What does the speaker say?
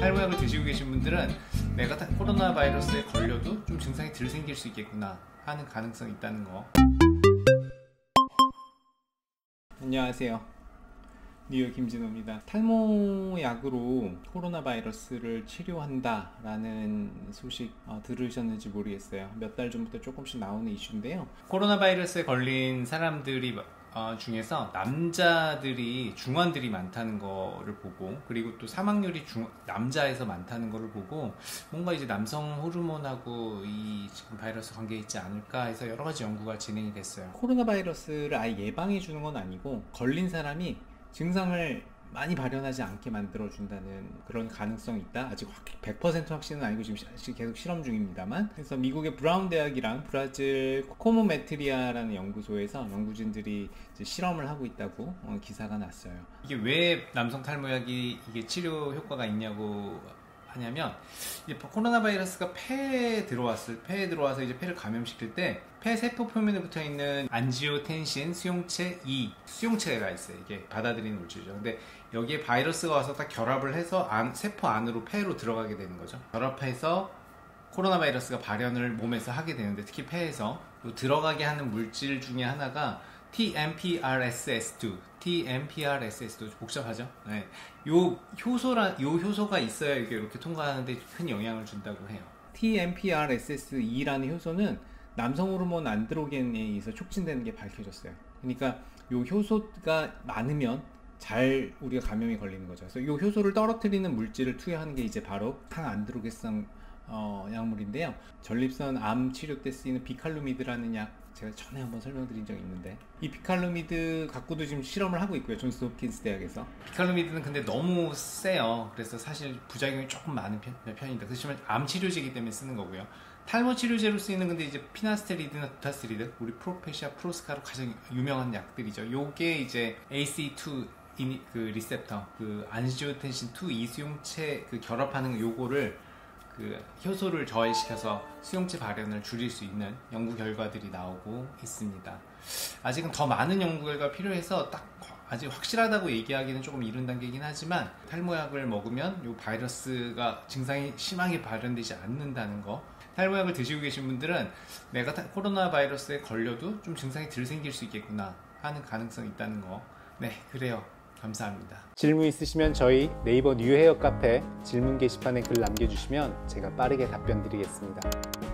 탈모약을 드시고 계신 분들은 내가 코로나 바이러스에 걸려도 좀 증상이 덜 생길 수 있겠구나 하는 가능성이 있다는 거. 안녕하세요, 뉴헤어 김진호입니다. 탈모약으로 코로나 바이러스를 치료한다 라는 소식 들으셨는지 모르겠어요. 몇 달 전부터 조금씩 나오는 이슈인데요, 코로나 바이러스에 걸린 사람들이 중에서 남자들이 중환들이 많다는 거를 보고, 그리고 또 사망률이 남자에서 많다는 거를 보고, 뭔가 이제 남성 호르몬하고 이 지금 바이러스 관계 있지 않을까 해서 여러 가지 연구가 진행이 됐어요. 코로나 바이러스를 아예 예방해 주는 건 아니고 걸린 사람이 증상을 많이 발현하지 않게 만들어 준다는 그런 가능성이 있다. 아직 100% 확신은 아니고 지금 계속 실험 중입니다만, 그래서 미국의 브라운 대학이랑 브라질 코모메트리아라는 연구소에서 연구진들이 이제 실험을 하고 있다고 기사가 났어요. 이게 왜 남성 탈모약이 이게 치료 효과가 있냐고 하냐면, 이제 코로나 바이러스가 폐에 들어와서 이제 폐를 감염시킬 때 폐 세포 표면에 붙어 있는 안지오텐신 수용체 2 수용체가 있어요. 이게 받아들이는 물질이죠. 근데 여기에 바이러스가 와서 딱 결합을 해서 세포 안으로 폐로 들어가게 되는 거죠. 결합해서 코로나 바이러스가 발현을 몸에서 하게 되는데, 특히 폐에서 들어가게 하는 물질 중에 하나가 TMPRSS2 복잡하죠? 네. 요 효소가 있어야 이렇게 통과하는데 큰 영향을 준다고 해요. TMPRSS2라는 효소는 남성 호르몬 안드로겐에 의해서 촉진되는 게 밝혀졌어요. 그러니까 요 효소가 많으면 잘 우리가 감염이 걸리는 거죠. 그래서 요 효소를 떨어뜨리는 물질을 투여하는 게 이제 바로 항안드로겐성 약물인데요, 전립선 암 치료 때 쓰이는 비칼루미드라는 약, 제가 전에 한번 설명드린 적이 있는데, 이 비칼루미드 갖고도 지금 실험을 하고 있고요, 존스 홉킨스 대학에서. 비칼루미드는 근데 너무 세요. 그래서 사실 부작용이 조금 많은 편입니다. 그렇지만 암 치료제이기 때문에 쓰는 거고요. 탈모 치료제로 쓰이는 근데 이제 피나스테리드나 두타스테리드, 우리 프로페시아, 프로스카로 가장 유명한 약들이죠. 요게 이제 ACE2 리셉터, 안지오텐신 2 수용체 결합하는 요거를 효소를 저해시켜서 수용체 발현을 줄일 수 있는 연구 결과들이 나오고 있습니다. 아직은 더 많은 연구 결과가 필요해서 딱 아직 확실하다고 얘기하기는 조금 이른 단계이긴 하지만, 탈모약을 먹으면 이 바이러스가 증상이 심하게 발현되지 않는다는 거. 탈모약을 드시고 계신 분들은 내가 코로나 바이러스에 걸려도 좀 증상이 덜 생길 수 있겠구나 하는 가능성이 있다는 거. 네, 그래요. 감사합니다. 질문 있으시면 저희 네이버 뉴헤어 카페 질문 게시판에 글 남겨주시면 제가 빠르게 답변 드리겠습니다.